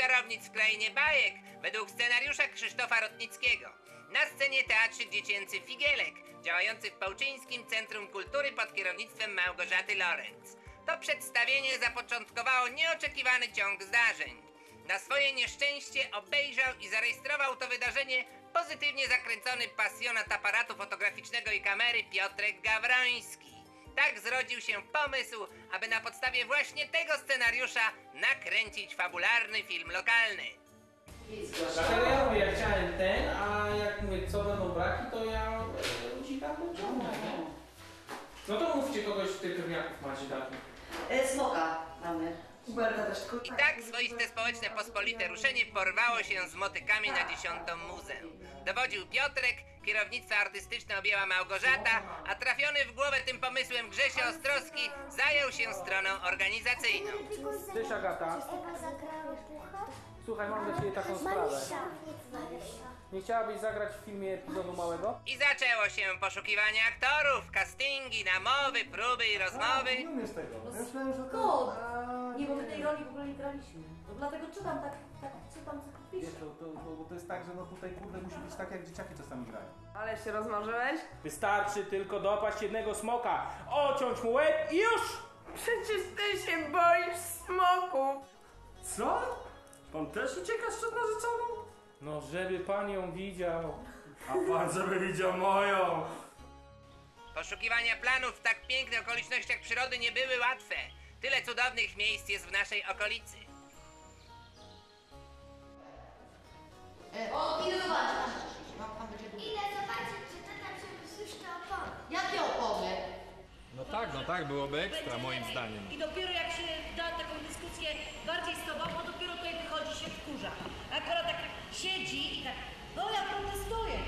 Czarownic w Krainie Bajek według scenariusza Krzysztofa Rotnickiego na scenie Teatrzy Dziecięcy Figielek, działający w Pałczyńskim Centrum Kultury pod kierownictwem Małgorzaty Lorenc. To przedstawienie zapoczątkowało nieoczekiwany ciąg zdarzeń. Na swoje nieszczęście obejrzał i zarejestrował to wydarzenie pozytywnie zakręcony pasjonat aparatu fotograficznego i kamery Piotrek Gawroński. Tak zrodził się pomysł, aby na podstawie właśnie tego scenariusza nakręcić fabularny film lokalny. Ale ja mówię, ja chciałem ten, a jak mówię, co będą braki, to ja ludzi tam wyciągnę. No to mówcie, kogoś w tych pewniaków macie takich. Smoka mamy. I tak swoiste społeczne pospolite ruszenie porwało się z motykami na 10. muzę. Dowodził Piotrek, kierownictwo artystyczne objęła Małgorzata, a trafiony w głowę tym pomysłem Grzesio Ostrowski zajął się stroną organizacyjną. Cześć Agata. Słuchaj, mam do ciebie taką sprawę. Nie chciałabyś zagrać w filmie Pizonu Małego? I zaczęło się poszukiwanie aktorów, castingi, namowy, próby i rozmowy. Nie umiem z tego. Nie, bo my tej roli w ogóle nie graliśmy. No, dlatego czytam tak czytam, co piszę. Wiesz, to jest tak, że no tutaj kurde musi być tak, jak dzieciaki czasami grają. Ale się rozmarzyłeś? Wystarczy tylko dopaść jednego smoka, ociąć mu łeb i już! Przecież ty się boisz smoku. Co? Pan też uciekasz przed narzeczoną? No, żeby pan ją widział. A pan żeby widział moją. Poszukiwania planów w tak pięknych okolicznościach przyrody nie były łatwe. Tyle cudownych miejsc jest w naszej okolicy. Idę zobaczyć. Idę zobaczyć, czy to tam się usłyszy opowieść. Jakie opowieść? No tak, byłoby ekstra moim zdaniem. I dopiero jak się da taką dyskusję bardziej z tobą, bo dopiero tutaj wychodzi się wkurza. Akurat tak siedzi i tak, no ja protestuję.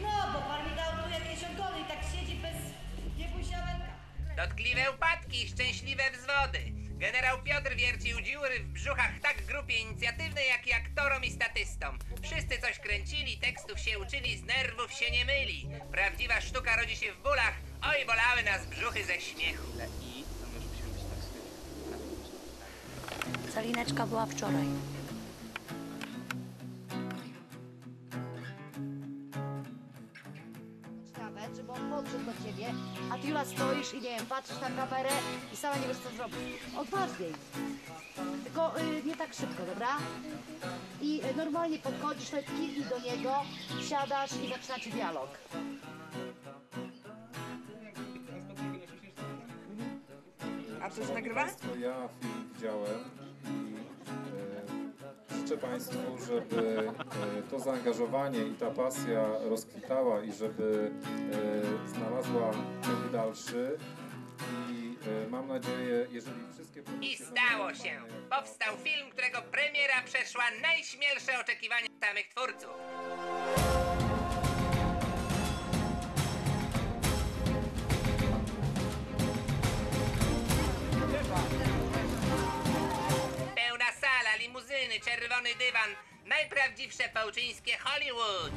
No, bo pan mi dał tu jakieś ogony i tak siedzi bez niebuzialenka. Dotkliwe upadki i szczęśliwe wzwody. Generał Piotr wiercił dziury w brzuchach tak grupie inicjatywnej, jak i aktorom i statystom. Wszyscy coś kręcili, tekstów się uczyli, z nerwów się nie myli. Prawdziwa sztuka rodzi się w bólach, oj bolały nas brzuchy ze śmiechu. Salineczka była wczoraj. Bo on podszedł do ciebie, a ty Jula stoisz i nie wiem, patrzysz na kamerę i sama nie wiesz co zrobić. Odważniej, tylko nie tak szybko, dobra? I normalnie podchodzisz lekki do niego, siadasz i zaczynacie dialog. A coś nagrywa? Ja film widziałem i życzę Państwu, żeby to zaangażowanie i ta pasja rozkwitała i żeby znalazła ciąg dalszy i mam nadzieję, jeżeli wszystkie... I stało się! Powstał film, którego premiera przeszła najśmielsze oczekiwania samych twórców. Pełna sala, limuzyny, czerwony dywan, najprawdziwsze pałczyńskie Hollywood.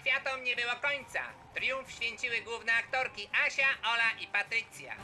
Kwiatom nie było końca. Triumf święciły główne aktorki Asia, Ola i Patrycja.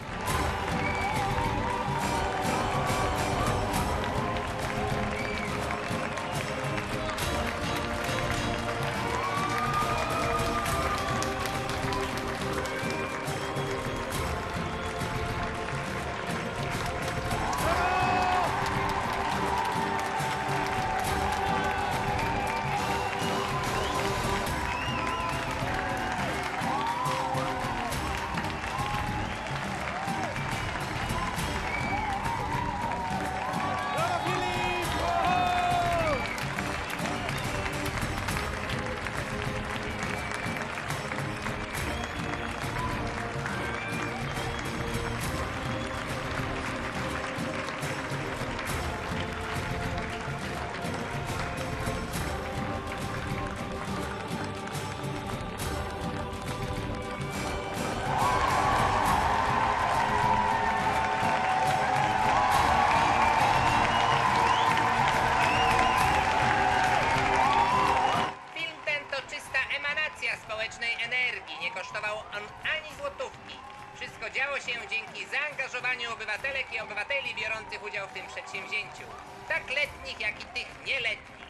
ani złotówki. Wszystko działo się dzięki zaangażowaniu obywatelek i obywateli biorących udział w tym przedsięwzięciu. Tak letnich, jak i tych nieletnich.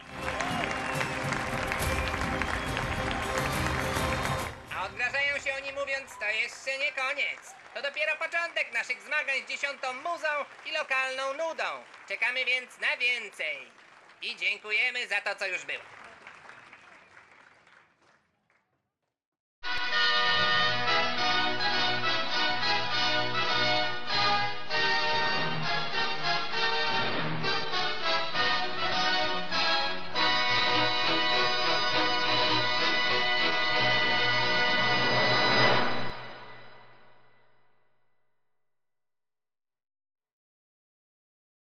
A odgrażają się oni mówiąc, to jeszcze nie koniec. To dopiero początek naszych zmagań z 10. muzą i lokalną nudą. Czekamy więc na więcej. I dziękujemy za to, co już było.